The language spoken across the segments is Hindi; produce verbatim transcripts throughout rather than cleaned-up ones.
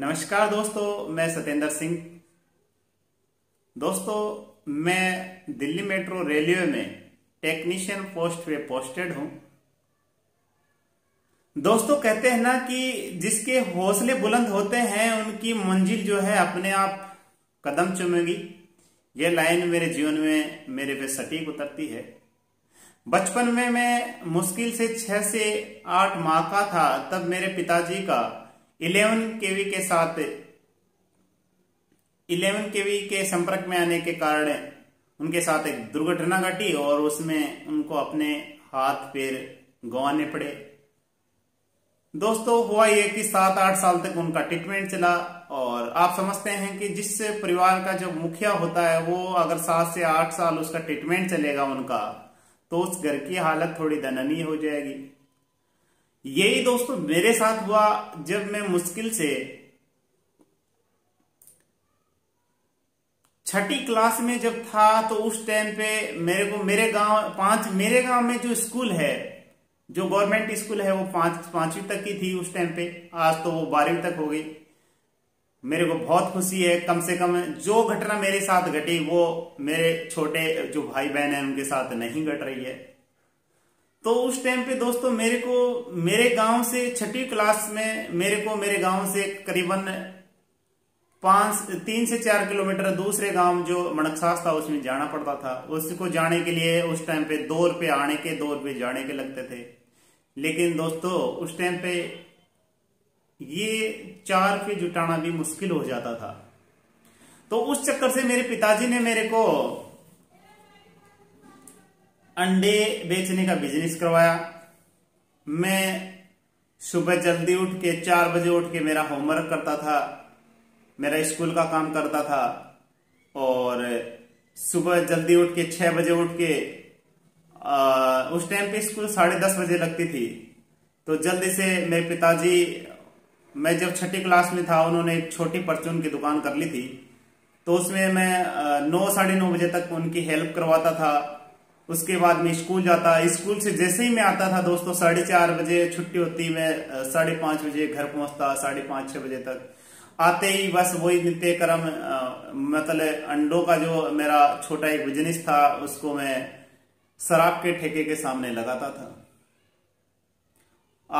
नमस्कार दोस्तों, मैं सतेंद्र सिंह। दोस्तों, मैं दिल्ली मेट्रो रेलवे में टेक्नीशियन पोस्ट पे पोस्टेड हूं। दोस्तों, कहते हैं ना कि जिसके हौसले बुलंद होते हैं उनकी मंजिल जो है अपने आप कदम चूमेगी। ये लाइन मेरे जीवन में मेरे पे सटीक उतरती है। बचपन में मैं मुश्किल से छह से आठ माह का था, तब मेरे पिताजी का इलेवन केवी के साथ इलेवन केवी के संपर्क में आने के कारण उनके साथ एक दुर्घटना घटी और उसमें उनको अपने हाथ पैर गंवाने पड़े। दोस्तों, हुआ यह कि सात आठ साल तक उनका ट्रीटमेंट चला और आप समझते हैं कि जिस परिवार का जो मुखिया होता है वो अगर सात से आठ साल उसका ट्रीटमेंट चलेगा उनका, तो उस घर की हालत थोड़ी दयनीय हो जाएगी। यही दोस्तों मेरे साथ हुआ। जब मैं मुश्किल से छठी क्लास में जब था तो उस टाइम पे मेरे को मेरे गांव पांच मेरे गांव में जो स्कूल है, जो गवर्नमेंट स्कूल है, वो पांच पांचवी तक की थी उस टाइम पे। आज तो वो बारहवीं तक हो गई। मेरे को बहुत खुशी है, कम से कम जो घटना मेरे साथ घटी वो मेरे छोटे जो भाई बहन हैं उनके साथ नहीं घट रही है। तो उस टाइम पे दोस्तों मेरे को मेरे गांव से छठी क्लास में मेरे को मेरे गांव से करीबन पांच तीन से चार किलोमीटर दूसरे गांव जो मणकसास था उसमें जाना पड़ता था। उसको जाने के लिए उस टाइम पे दो रुपये आने के दो रुपये जाने के लगते थे। लेकिन दोस्तों उस टाइम पे ये चार रुपये जुटाना भी मुश्किल हो जाता था। तो उस चक्कर से मेरे पिताजी ने मेरे को अंडे बेचने का बिजनेस करवाया। मैं सुबह जल्दी उठ के चार बजे उठ के मेरा होमवर्क करता था, मेरा स्कूल का काम करता था और सुबह जल्दी उठ के छह बजे उठ के आ, उस टाइम पे स्कूल साढ़े दस बजे लगती थी। तो जल्दी से मेरे पिताजी, मैं जब छठी क्लास में था उन्होंने एक छोटी परचून की दुकान कर ली थी, तो उसमें मैं नौ साढ़े नौ बजे तक उनकी हेल्प करवाता था। उसके बाद मैं स्कूल जाता। स्कूल से जैसे ही मैं आता था दोस्तों साढ़े चार बजे छुट्टी होती, मैं साढ़े पाँच बजे घर पहुंचता, साढ़े पाँच छः बजे तक। आते ही बस वही नित्य क्रम, मतलब अंडों का जो मेरा छोटा एक बिजनेस था उसको मैं शराब के ठेके के सामने लगाता था।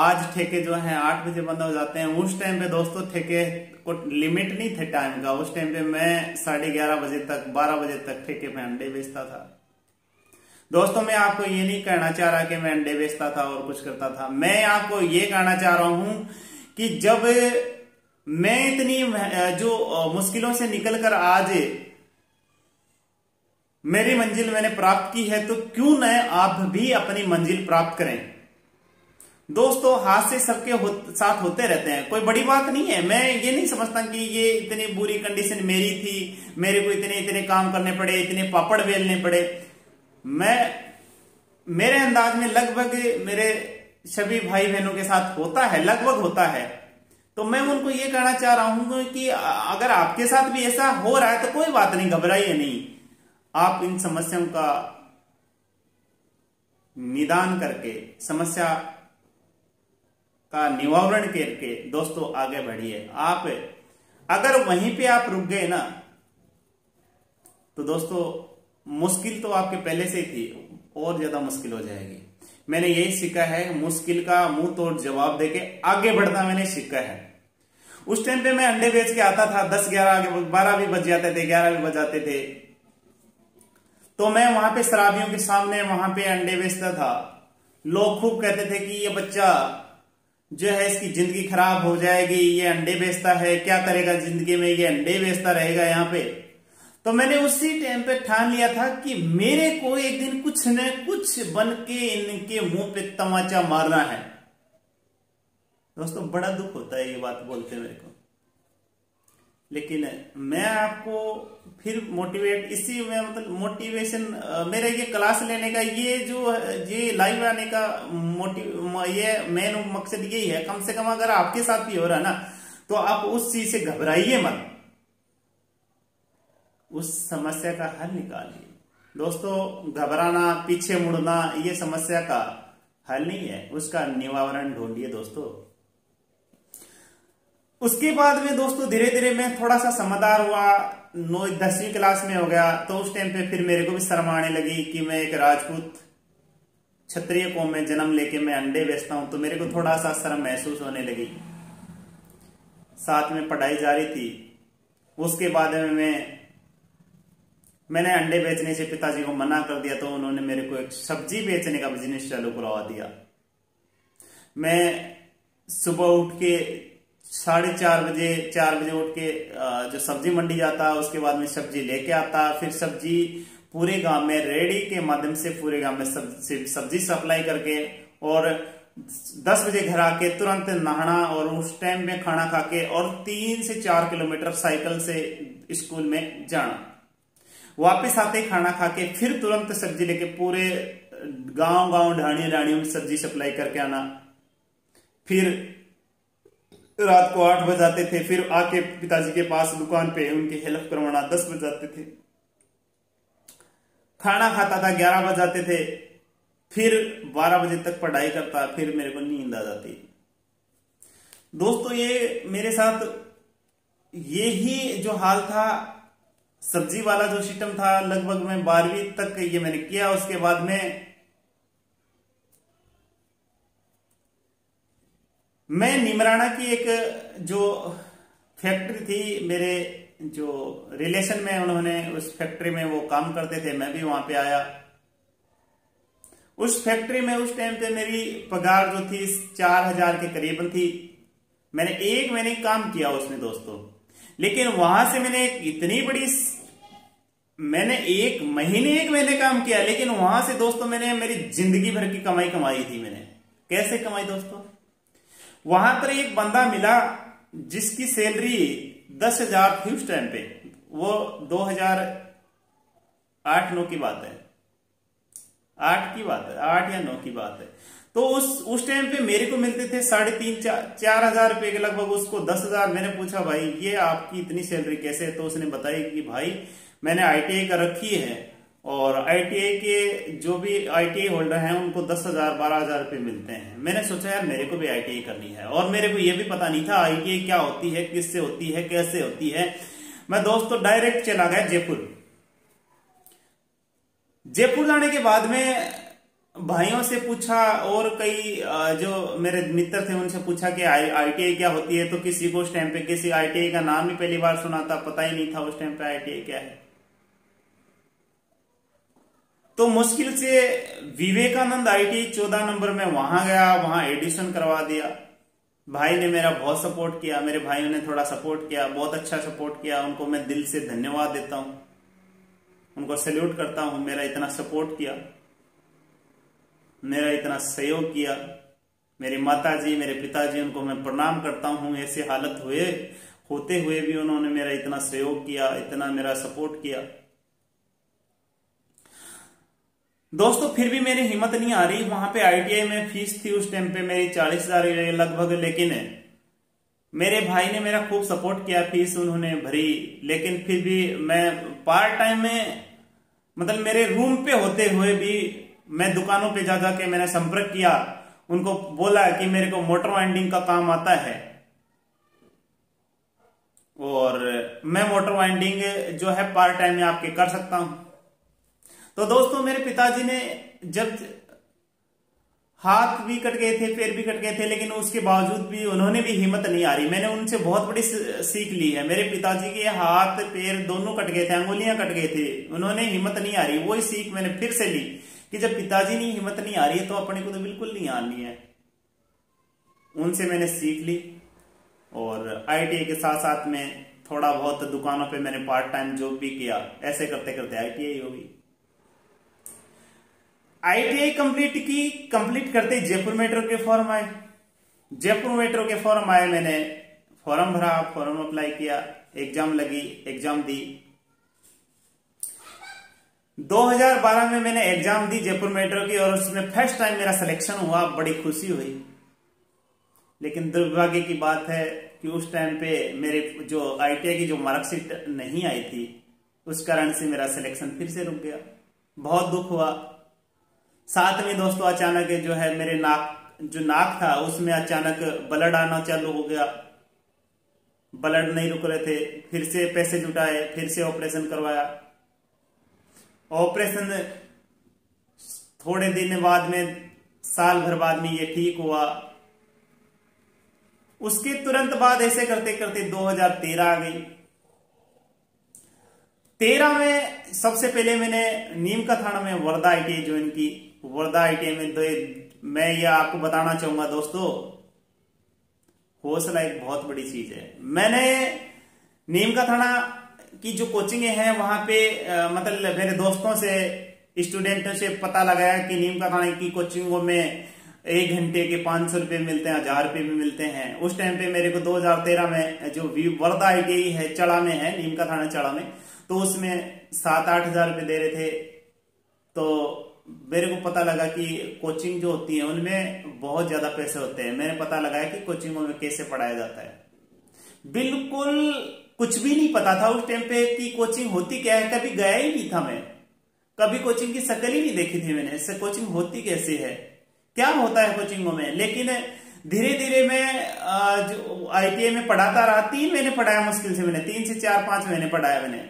आज ठेके जो हैं आठ बजे बंद हो जाते हैं। उस टाइम पे दोस्तों ठेके को लिमिट नहीं थे टाइम का। उस टाइम पे मैं साढ़े ग्यारह बजे तक बारह बजे तक ठेके पे अंडे बेचता था। दोस्तों, मैं आपको ये नहीं कहना चाह रहा कि मैं अंडे बेचता था और कुछ करता था। मैं आपको ये कहना चाह रहा हूं कि जब मैं इतनी जो मुश्किलों से निकलकर आज मेरी मंजिल मैंने प्राप्त की है, तो क्यों न आप भी अपनी मंजिल प्राप्त करें। दोस्तों, हादसे सबके हो, साथ होते रहते हैं, कोई बड़ी बात नहीं है। मैं ये नहीं समझता कि ये इतनी बुरी कंडीशन मेरी थी, मेरे को इतने इतने काम करने पड़े, इतने पापड़ बेलने पड़े। मैं मेरे अंदाज में लगभग मेरे सभी भाई बहनों के साथ होता है, लगभग होता है। तो मैं उनको ये कहना चाह रहा हूं कि अगर आपके साथ भी ऐसा हो रहा है तो कोई बात नहीं, घबराइए नहीं। आप इन समस्याओं का निदान करके, समस्या का निवारण करके दोस्तों आगे बढ़िए। आप अगर वहीं पे आप रुक गए ना, तो दोस्तों मुश्किल तो आपके पहले से ही थी, और ज्यादा मुश्किल हो जाएगी। मैंने यही सीखा है, मुश्किल का मुंह तोड़ जवाब देके आगे बढ़ना मैंने सीखा है। उस टाइम पे मैं अंडे बेच के आता था, दस ग्यारह बारह भी बज जाते थे, ग्यारह भी बज जाते थे। तो मैं वहां पे शराबियों के सामने वहां पे अंडे बेचता था। लोग खूब कहते थे कि ये बच्चा जो है इसकी जिंदगी खराब हो जाएगी, ये अंडे बेचता है, क्या करेगा जिंदगी में, ये अंडे बेचता रहेगा यहाँ पे। तो मैंने उसी टाइम पे ठान लिया था कि मेरे को एक दिन कुछ न कुछ बन के इनके मुंह पे तमाचा मारना है। दोस्तों, बड़ा दुख होता है ये बात बोलते मेरे को, लेकिन मैं आपको फिर मोटिवेट इसी में, मतलब मोटिवेशन मेरा ये क्लास लेने का, ये जो ये लाइव आने का मोटिव, ये मेन मकसद यही है। कम से कम अगर आपके साथ भी हो रहा है ना, तो आप उस चीज से घबराइए मत, उस समस्या का हल निकालिए। दोस्तों, घबराना, पीछे मुड़ना, ये समस्या का हल नहीं है, उसका निवारण ढूंढिए दोस्तों। उसके बाद में दोस्तों धीरे धीरे मैं थोड़ा सा समझदार हुआ, नौ दसवीं क्लास में हो गया, तो उस टाइम पे फिर मेरे को भी शर्म आने लगी कि मैं एक राजपूत क्षत्रिय कौम में जन्म लेके मैं अंडे बेचता हूं, तो मेरे को थोड़ा सा शर्म महसूस होने लगी। साथ में पढ़ाई जारी थी। उसके बाद में मैं मैंने अंडे बेचने से पिताजी को मना कर दिया, तो उन्होंने मेरे को एक सब्जी बेचने का बिजनेस चालू करवा दिया। मैं सुबह उठ के साढ़े चार बजे चार बजे उठ के जो सब्जी मंडी जाता, उसके बाद में सब्जी लेके आता, फिर सब्जी पूरे गांव में रेडी के माध्यम से पूरे गांव में सब्जी सब्जी सप्लाई करके, और दस बजे घर आके तुरंत नहाना और उस टाइम में खाना खा के और तीन से चार किलोमीटर साइकिल से स्कूल में जाना, वापस आते खाना खा के फिर तुरंत सब्जी लेके पूरे गांव गांव ढाणी ढाणियों में सब्जी सप्लाई करके आना। फिर रात को आठ बजाते थे, फिर आके पिताजी के पास दुकान पे उनकी हेल्प करवाना, दस बजाते थे। खाना खाता था, ग्यारह बजाते थे, फिर बारह बजे तक पढ़ाई करता, फिर मेरे को नींद आ जाती। दोस्तों ये मेरे साथ ये ही जो हाल था, सब्जी वाला जो सिस्टम था, लगभग मैं बारहवीं तक ये मैंने किया। उसके बाद में मैं निमराना की एक जो फैक्ट्री थी, मेरे जो रिलेशन में उन्होंने उस फैक्ट्री में वो काम करते थे, मैं भी वहां पे आया। उस फैक्ट्री में उस टाइम पे मेरी पगार जो थी चार हजार के करीबन थी। मैंने एक महीने काम किया उसमें दोस्तों, लेकिन वहां से मैंने इतनी बड़ी मैंने एक महीने एक महीने काम किया, लेकिन वहां से दोस्तों मैंने मेरी जिंदगी भर की कमाई कमाई थी। मैंने कैसे कमाई दोस्तों, वहां पर एक बंदा मिला जिसकी सैलरी दस हजार थी उस टाइम पे, वो दो हजार आठ नौ की बात है आठ की बात है आठ या नौ की बात है। तो उस उस टाइम पे मेरे को मिलते थे साढ़े तीन चार चार हजार रुपये के लगभग, उसको दस हजार। मैंने पूछा भाई ये आपकी इतनी सैलरी कैसे है, तो उसने बताया कि भाई मैंने आई टी आई कर रखी है और आईटीआई के जो भी आईटीआई होल्डर हैं उनको दस हजार बारह हजार रुपये मिलते हैं। मैंने सोचा यार मेरे को भी आईटीआई करनी है, और मेरे को यह भी पता नहीं था आईटीआई क्या होती है, किससे होती है, कैसे होती है। मैं दोस्तों डायरेक्ट चला गया जयपुर। जयपुर जाने के बाद में भाइयों से पूछा और कई जो मेरे मित्र थे उनसे पूछा कि आईटीआई क्या होती है, तो किसी को उस टाइम पे किसी आईटीआई का नाम ही पहली बार सुना था, पता ही नहीं था उस टाइम पे आईटीआई क्या है। तो मुश्किल से विवेकानंद आई टी चौदह नंबर में वहां गया, वहां एडमिशन करवा दिया। भाई ने मेरा बहुत सपोर्ट किया, मेरे भाइयों ने थोड़ा सपोर्ट किया, बहुत अच्छा सपोर्ट किया, उनको मैं दिल से धन्यवाद देता हूं, उनको सैल्यूट करता हूं। मेरा इतना सपोर्ट किया, मेरा इतना सहयोग किया, मेरे माताजी मेरे पिताजी उनको मैं प्रणाम करता हूं। ऐसे हालत हुए होते हुए भी उन्होंने मेरा इतना सहयोग किया, इतना मेरा सपोर्ट किया। दोस्तों फिर भी मेरी हिम्मत नहीं आ रही। वहां पे आईटीआई में फीस थी उस टाइम पे मेरी चालीस हजार लगभग, लेकिन मेरे भाई ने मेरा खूब सपोर्ट किया, फीस उन्होंने भरी। लेकिन फिर भी मैं पार्ट टाइम में मतलब मेरे रूम पे होते हुए भी मैं दुकानों पे जा जाके मैंने संपर्क किया, उनको बोला कि मेरे को मोटर वाइंडिंग का काम आता है और मैं मोटर वाइंडिंग जो है पार्ट टाइम में आपके कर सकता हूं। तो दोस्तों मेरे पिताजी ने जब हाथ भी कट गए थे, पैर भी कट गए थे, लेकिन उसके बावजूद भी उन्होंने भी हिम्मत नहीं आ रही। मैंने उनसे बहुत बड़ी सीख ली है। मेरे पिताजी के हाथ पैर दोनों कट गए थे, अंगुलियां कट गई थी, उन्होंने हिम्मत नहीं आ रही। वही सीख मैंने फिर से ली कि जब पिताजी ने हिम्मत नहीं आ रही है तो अपने को तो बिल्कुल नहीं आनी है। उनसे मैंने सीख ली और आईटीआई के साथ साथ में थोड़ा बहुत दुकानों पर मैंने पार्ट टाइम जॉब भी किया। ऐसे करते करते आईटीआई होगी। आईटीआई कंप्लीट की कंप्लीट करते जयपुर मेट्रो के फॉर्म आए, जयपुर मेट्रो के फॉर्म आए। मैंने फॉर्म भरा, फॉर्म अप्लाई किया, एग्जाम लगी, एग्जाम दी। दो हजार बारह में मैंने एग्जाम दी जयपुर मेट्रो की और उसमें फर्स्ट टाइम मेरा सिलेक्शन हुआ, बड़ी खुशी हुई। लेकिन दुर्भाग्य की बात है कि उस टाइम पे मेरे जो आईटीआई की जो मार्कशीट नहीं आई थी, उस कारण से मेरा सिलेक्शन फिर से रुक गया। बहुत दुख हुआ। साथ में दोस्तों अचानक जो है मेरे नाक जो नाक था उसमें अचानक ब्लड आना चालू हो गया। ब्लड नहीं रुक रहे थे, फिर से पैसे जुटाए, फिर से ऑपरेशन करवाया। ऑपरेशन थोड़े दिन बाद में, साल भर बाद में ये ठीक हुआ। उसके तुरंत बाद ऐसे करते करते दो हज़ार तेरह आ गई। तेरह में सबसे पहले मैंने नीम का थाना में वर्धा आई टी ज्वाइन की। वर्धा आई टी में दो, मैं ये आपको बताना चाहूंगा दोस्तों, हौसला एक बहुत बड़ी चीज है। मैंने नीम का थाना की जो कोचिंग है वहां पे आ, मतलब मेरे दोस्तों से, स्टूडेंटों से पता लगाया कि नीम का थाना की कोचिंगों में एक घंटे के पांच सौ रुपये मिलते हैं, हजार रुपये भी मिलते हैं। उस टाइम पे मेरे को दो हज़ार तेरह में जो वर्धा आई टी है चड़ा में है, नीम का थाना चड़ा में, तो उसमें सात आठ हजार रुपये दे रहे थे। तो मेरे को पता लगा कि कोचिंग जो होती है उनमें बहुत ज्यादा पैसे होते हैं। मैंने पता लगाया कि कोचिंगों में कैसे पढ़ाया जाता है। बिल्कुल कुछ भी नहीं पता था उस टाइम पे कि कोचिंग होती क्या है, कभी गया ही नहीं था मैं, कभी कोचिंग की शक्ल ही नहीं देखी थी मैंने, इससे कोचिंग होती कैसे है, क्या होता है कोचिंगों में। लेकिन धीरे धीरे मैं जो आई टी आई में पढ़ाता रहा, तीन महीने पढ़ाया मुश्किल से मैंने, तीन से चार पांच महीने पढ़ाया मैंने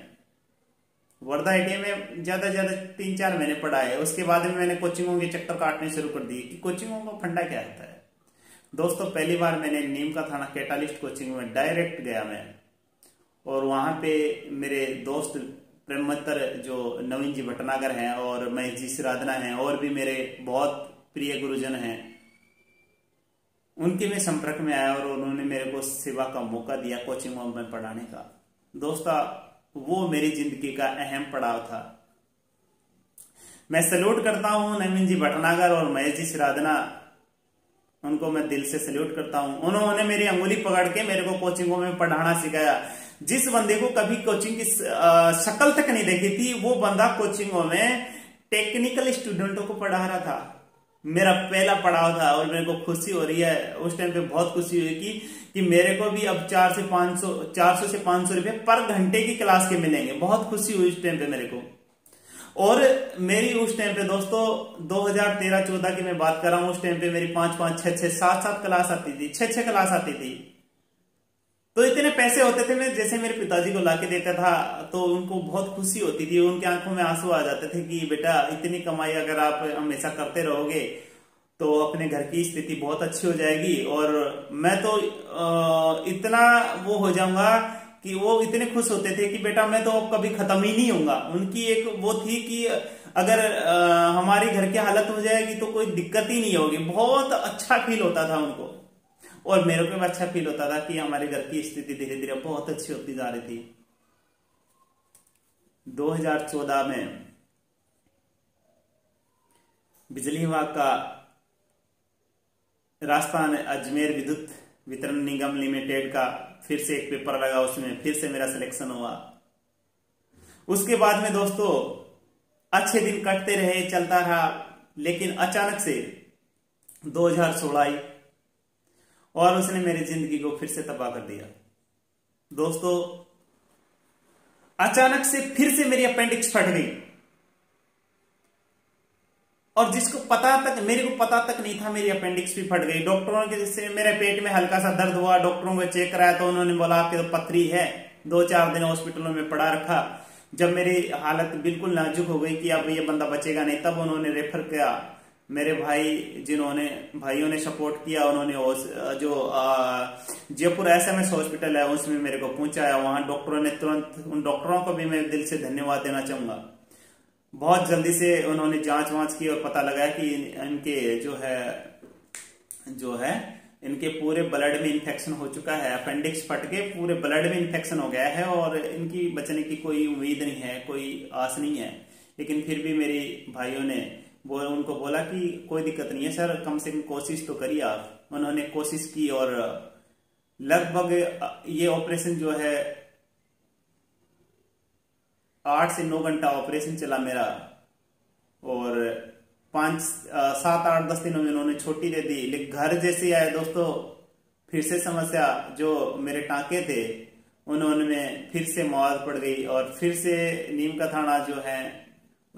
वर्धा आई टी आई में, ज्यादा ज्यादा तीन चार महीने पढ़ाए। उसके बाद में मैंने कोचिंगों के चक्कर काटने शुरू कर दिए कि कोचिंगों का फंडा क्या होता है। दोस्तों पहली बार मैंने नीम का थाना कैटालिस्ट कोचिंग में डायरेक्ट गया मैं, और वहां पे मेरे दोस्त प्रेमतर जो नमन जी भटनागर हैं और महेश जी सिरादना हैं और भी मेरे बहुत प्रिय गुरुजन हैं, उनके मैं संपर्क में आया और उन्होंने मेरे को सेवा का मौका दिया कोचिंगों में पढ़ाने का। दोस्तों वो मेरी जिंदगी का अहम पड़ाव था। मैं सैल्यूट करता हूं नवीन जी भटनागर और महेश जी सिरादना, उनको मैं दिल से सैल्यूट करता हूं। उन्होंने मेरी अंगुली पकड़ के मेरे को कोचिंगों में पढ़ाना सिखाया। जिस बंदे को कभी कोचिंग की शक्ल तक नहीं देखी थी, वो बंदा कोचिंगों में टेक्निकल स्टूडेंटों को पढ़ा रहा था। मेरा पहला पड़ाव था और मेरे को खुशी हो रही है। उस टाइम पे बहुत खुशी हुई कि कि मेरे को भी अब चार से पांच सौ चार सौ से पांच सौ रुपए पर घंटे की क्लास के मिलेंगे। बहुत खुशी हुई उस टाइम पे मेरे को। और मेरी उस टाइम पे दोस्तों दो हज़ार तेरह चौदह की मैं बात कर रहा हूँ, उस टाइम पे मेरी पांच पांच छह छह सात सात क्लास आती थी, छह छह क्लास आती थी। तो इतने पैसे होते थे, मैं जैसे मेरे पिताजी को लाके देता था तो उनको बहुत खुशी होती थी, उनकी आंखों में आंसू आ जाते थे कि बेटा इतनी कमाई अगर आप हमेशा करते रहोगे तो अपने घर की स्थिति बहुत अच्छी हो जाएगी। और मैं तो इतना वो हो जाऊंगा कि वो इतने खुश होते थे कि बेटा मैं तो अब कभी खत्म ही नहीं होऊंगा। उनकी एक वो थी कि अगर हमारी घर की हालत हो जाएगी तो कोई दिक्कत ही नहीं होगी। बहुत अच्छा फील होता था उनको और मेरे को भी अच्छा फील होता था कि हमारे घर की स्थिति धीरे धीरे बहुत अच्छी होती जा रही थी। दो हज़ार चौदह में बिजली विभाग का राजस्थान अजमेर विद्युत वितरण निगम लिमिटेड का फिर से एक पेपर लगा, उसमें फिर से मेरा सिलेक्शन हुआ। उसके बाद में दोस्तों अच्छे दिन कटते रहे, चलता रहा, लेकिन अचानक से दो हज़ार सोलह आई और उसने मेरी जिंदगी को फिर से तबाह कर दिया। दोस्तों अचानक से फिर से मेरी अपेंडिक्स फट गई और जिसको पता तक मेरे को पता तक नहीं था मेरी अपेंडिक्स भी फट गई। डॉक्टरों के जैसे मेरे पेट में हल्का सा दर्द हुआ, डॉक्टरों को चेक कराया तो उन्होंने बोला आपके तो पथरी है। दो चार दिन हॉस्पिटलों में पड़ा रखा। जब मेरी हालत बिल्कुल नाजुक हो गई कि अब ये बंदा बचेगा नहीं, तब उन्होंने रेफर किया। मेरे भाई जिन्होंने भाइयों ने सपोर्ट किया, उन्होंने जो Jaipur S M S hospital है उसमें मेरे को पहुंचाया। वहां डॉक्टरों ने तुरंत, उन डॉक्टरों को भी मैं दिल से धन्यवाद देना चाहूंगा, बहुत जल्दी से उन्होंने जांच वांच की और पता लगाया कि इनके जो है जो है इनके पूरे ब्लड में इन्फेक्शन हो चुका है। अपेंडिक्स फट के पूरे ब्लड में इन्फेक्शन हो गया है और इनकी बचने की कोई उम्मीद नहीं है, कोई आस नहीं है। लेकिन फिर भी मेरे भाइयों ने वो उनको बोला कि कोई दिक्कत नहीं है सर, कम से कम कोशिश तो करिए आप। उन्होंने कोशिश की और लगभग ये ऑपरेशन जो है आठ से नौ घंटा ऑपरेशन चला मेरा और पांच सात आठ दस दिनों में उन्होंने छुट्टी दे दी। लेकिन घर जैसे आए दोस्तों फिर से समस्या, जो मेरे टांके थे उन्होंने फिर से मौत पड़ गई और फिर से नीम का थाना जो है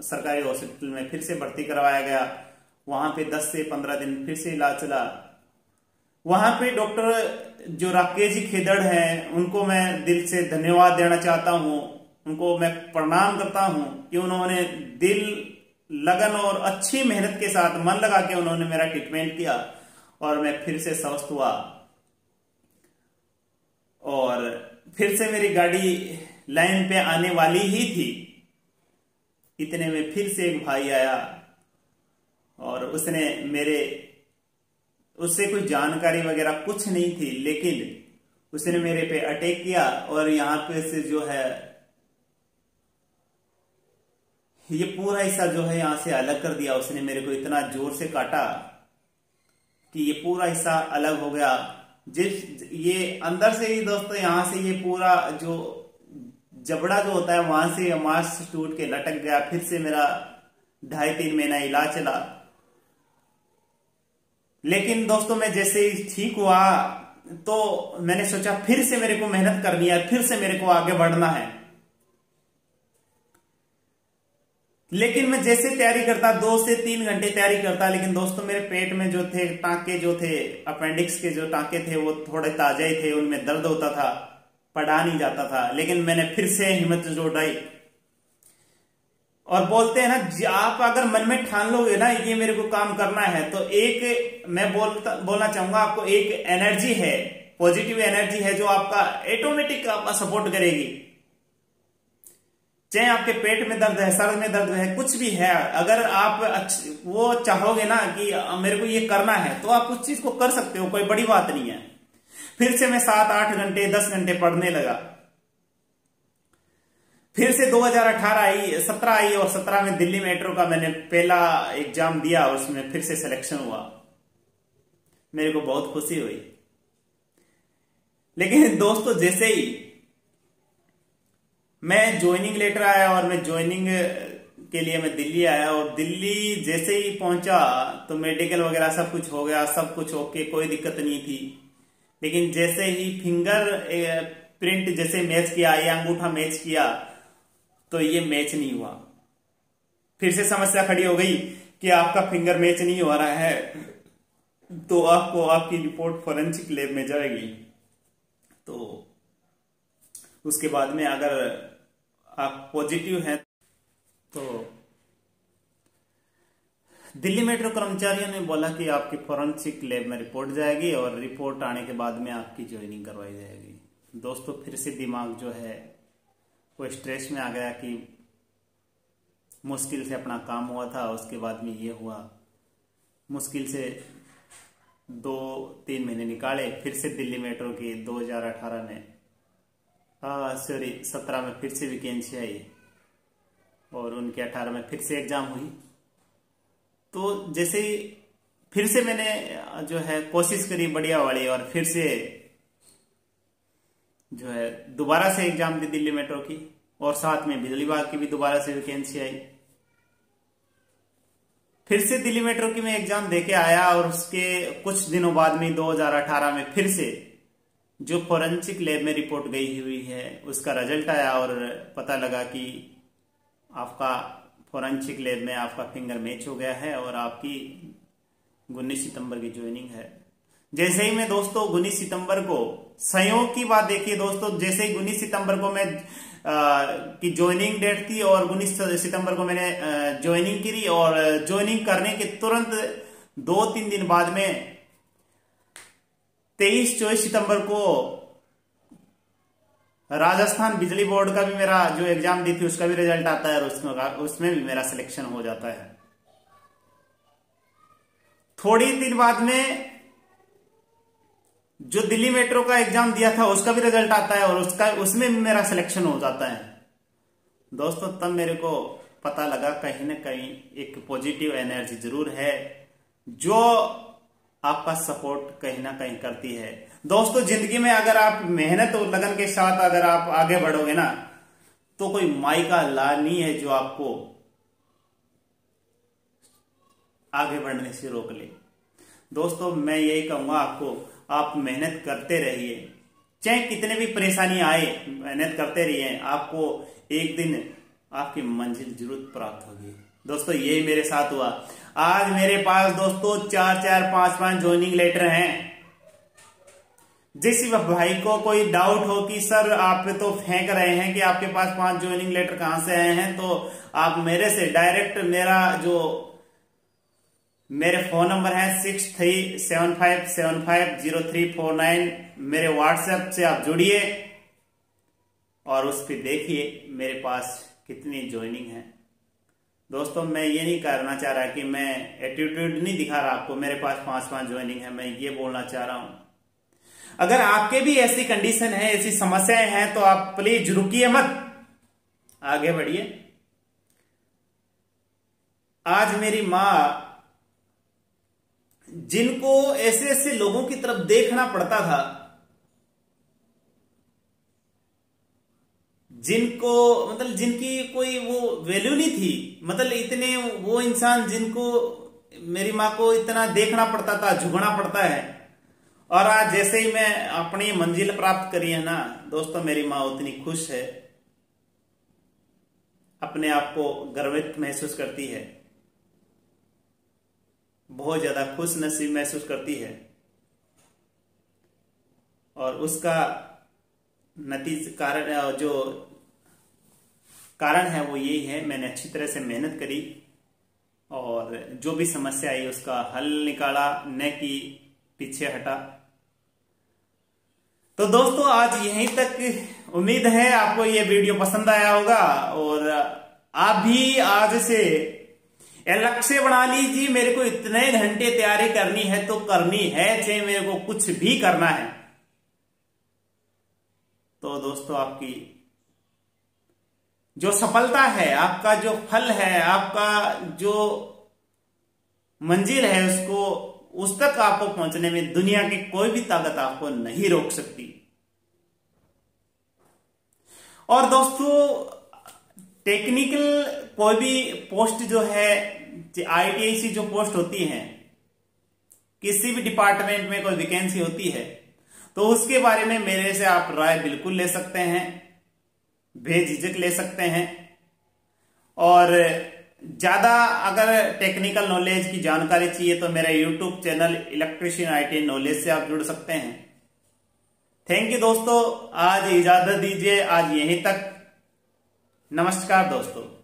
सरकारी हॉस्पिटल में फिर से भर्ती करवाया गया। वहां पे दस से पंद्रह दिन फिर से इलाज चला। वहां पे डॉक्टर जो राकेश जी खेदड़ हैं उनको मैं दिल से धन्यवाद देना चाहता हूँ, उनको मैं प्रणाम करता हूँ कि उन्होंने दिल लगन और अच्छी मेहनत के साथ मन लगा के उन्होंने मेरा ट्रीटमेंट किया और मैं फिर से स्वस्थ हुआ और फिर से मेरी गाड़ी लाइन पे आने वाली ही थी। इतने में फिर से एक भाई आया और उसने मेरे उससे कोई जानकारी वगैरह कुछ नहीं थी, लेकिन उसने मेरे पे अटैक किया और यहाँ पे से जो है ये पूरा हिस्सा जो है यहाँ से अलग कर दिया। उसने मेरे को इतना जोर से काटा कि ये पूरा हिस्सा अलग हो गया। जिस ये अंदर से ही दोस्तों यहाँ से ये पूरा जो जबड़ा जो होता है वहां से मांस टूट के लटक गया। फिर से मेरा ढाई तीन महीना इलाज चला, लेकिन दोस्तों मैं जैसे ही ठीक हुआ तो मैंने सोचा फिर से मेरे को मेहनत करनी है, फिर से मेरे को आगे बढ़ना है। लेकिन मैं जैसे तैयारी करता दो से तीन घंटे तैयारी करता, लेकिन दोस्तों मेरे पेट में जो थे टाँके जो थे अपेंडिक्स के जो टाँके थे वो थोड़े ताजा ही थे, उनमें दर्द होता था, पढ़ा नहीं जाता था। लेकिन मैंने फिर से हिम्मत जुटाई और बोलते हैं ना, आप अगर मन में ठान लोगे ना ये मेरे को काम करना है तो एक मैं बोलता बोलना चाहूंगा आपको, एक एनर्जी है, पॉजिटिव एनर्जी है जो आपका ऑटोमेटिक आपका सपोर्ट करेगी। चाहे आपके पेट में दर्द है, सर में दर्द है, कुछ भी है, अगर आप वो चाहोगे ना कि मेरे को ये करना है तो आप उस चीज को कर सकते हो, कोई बड़ी बात नहीं है। फिर से मैं सात आठ घंटे दस घंटे पढ़ने लगा। फिर से दो हज़ार अठारह आई सत्रह आई और सत्रह में दिल्ली मेट्रो का मैंने पहला एग्जाम दिया, उसमें फिर से सिलेक्शन हुआ। मेरे को बहुत खुशी हुई। लेकिन दोस्तों जैसे ही मैं ज्वाइनिंग लेटर आया और मैं ज्वाइनिंग के लिए मैं दिल्ली आया और दिल्ली जैसे ही पहुंचा तो मेडिकल वगैरह सब कुछ हो गया, सब कुछ ओके, कोई दिक्कत नहीं थी। लेकिन जैसे ही फिंगर प्रिंट जैसे मैच किया या अंगूठा मैच किया तो ये मैच नहीं हुआ। फिर से समस्या खड़ी हो गई कि आपका फिंगर मैच नहीं हो रहा है तो आपको आपकी रिपोर्ट फोरेंसिक लैब में जाएगी। तो उसके बाद में अगर आप पॉजिटिव हैं तो दिल्ली मेट्रो कर्मचारियों ने बोला कि आपकी फोरेंसिक लैब में रिपोर्ट जाएगी और रिपोर्ट आने के बाद में आपकी ज्वाइनिंग करवाई जाएगी। दोस्तों फिर से दिमाग जो है वो स्ट्रेस में आ गया कि मुश्किल से अपना काम हुआ था, उसके बाद में ये हुआ। मुश्किल से दो तीन महीने निकाले, फिर से दिल्ली मेट्रो की दो हज़ार अठारह में सॉरी सत्रह में फिर से वैकेंसी आई और उनके अठारह में फिर से एग्ज़ाम हुई। तो जैसे ही फिर से मैंने जो है कोशिश करी बढ़िया वाली और फिर से जो है दोबारा से एग्जाम दी दिल्ली मेट्रो की और साथ में बिजली विभाग की भी दोबारा से वैकेंसी आई। फिर से दिल्ली मेट्रो की मैं एग्जाम देके आया और उसके कुछ दिनों बाद में दो हज़ार अठारह में फिर से जो फोरेंसिक लैब में रिपोर्ट गई हुई है उसका रिजल्ट आया और पता लगा कि आपका फोरेंसिक लैब में आपका फिंगर मैच हो गया है और आपकी उन्नीस सितंबर की ज्वाइनिंग है। जैसे ही मैं दोस्तों उन्नीस सितंबर को, संयोग की बात देखिए दोस्तों, जैसे ही उन्नीस सितंबर को मैं आ, की ज्वाइनिंग डेट थी और उन्नीस सितंबर को मैंने ज्वाइनिंग करी और ज्वाइनिंग करने के तुरंत दो तीन दिन बाद में तेईस चौबीस सितंबर को राजस्थान बिजली बोर्ड का भी मेरा जो एग्जाम दी थी उसका भी रिजल्ट आता है और उसमें उसमें भी मेरा सिलेक्शन हो जाता है। थोड़ी दिन बाद में जो दिल्ली मेट्रो का एग्जाम दिया था उसका भी रिजल्ट आता है और उसका उसमें भी मेरा सिलेक्शन हो जाता है। दोस्तों तब मेरे को पता लगा कहीं ना कहीं एक पॉजिटिव एनर्जी जरूर है जो आपका सपोर्ट कहीं ना कहीं करती है। दोस्तों जिंदगी में अगर आप मेहनत और लगन के साथ अगर आप आगे बढ़ोगे ना तो कोई माई का लाल नहीं है जो आपको आगे बढ़ने से रोक ले। दोस्तों मैं यही कहूंगा आपको, आप मेहनत करते रहिए, चाहे कितने भी परेशानी आए मेहनत करते रहिए, आपको एक दिन आपकी मंजिल जरूर प्राप्त होगी। दोस्तों यही मेरे साथ हुआ। आज मेरे पास दोस्तों चार चार पांच पांच ज्वाइनिंग लेटर हैं। जिस भाई को कोई डाउट हो कि सर आप तो फेंक रहे हैं कि आपके पास पांच ज्वाइनिंग लेटर कहां से आए हैं, तो आप मेरे से डायरेक्ट, मेरा जो मेरे फोन नंबर है six three seven five seven five zero three four nine, मेरे व्हाट्सएप से आप जुड़िए और उस पर देखिए मेरे पास कितनी ज्वाइनिंग है। दोस्तों मैं ये नहीं करना चाह रहा कि मैं एटीट्यूड नहीं दिखा रहा आपको, मेरे पास पांच पांच ज्वाइनिंग है, मैं ये बोलना चाह रहा हूं। अगर आपके भी ऐसी कंडीशन है, ऐसी समस्याएं हैं, तो आप प्लीज रुकिए मत, आगे बढ़िए। आज मेरी माँ, जिनको ऐसे ऐसे लोगों की तरफ देखना पड़ता था, जिनको मतलब जिनकी कोई वो वैल्यू नहीं थी, मतलब इतने वो इंसान जिनको मेरी माँ को इतना देखना पड़ता था, झुकना पड़ता है, और आज जैसे ही मैं अपनी मंजिल प्राप्त करी है ना दोस्तों, मेरी माँ उतनी खुश है, अपने आप को गर्वित महसूस करती है, बहुत ज्यादा खुश नसीब महसूस करती है। और उसका नतीज कारण जो कारण है वो यही है, मैंने अच्छी तरह से मेहनत करी और जो भी समस्या आई उसका हल निकाला, न कि पीछे हटा। तो दोस्तों आज यहीं तक, उम्मीद है आपको ये वीडियो पसंद आया होगा, और आप भी आज से लक्ष्य बना लीजिए, मेरे को इतने घंटे तैयारी करनी है तो करनी है, चाहे मेरे को कुछ भी करना है। तो दोस्तों आपकी जो सफलता है, आपका जो फल है, आपका जो मंजिल है, उसको उस तक आपको पहुंचने में दुनिया की कोई भी ताकत आपको नहीं रोक सकती। और दोस्तों टेक्निकल कोई भी पोस्ट जो है, आई टी सी जो पोस्ट होती है, किसी भी डिपार्टमेंट में कोई वैकेंसी होती है, तो उसके बारे में मेरे से आप राय बिल्कुल ले सकते हैं, बेझिझक ले सकते हैं। और ज्यादा अगर टेक्निकल नॉलेज की जानकारी चाहिए तो मेरा YouTube channel electrician I T knowledge से आप जुड़ सकते हैं। थैंक यू दोस्तों, आज इजाजत दीजिए, आज यहीं तक, नमस्कार दोस्तों।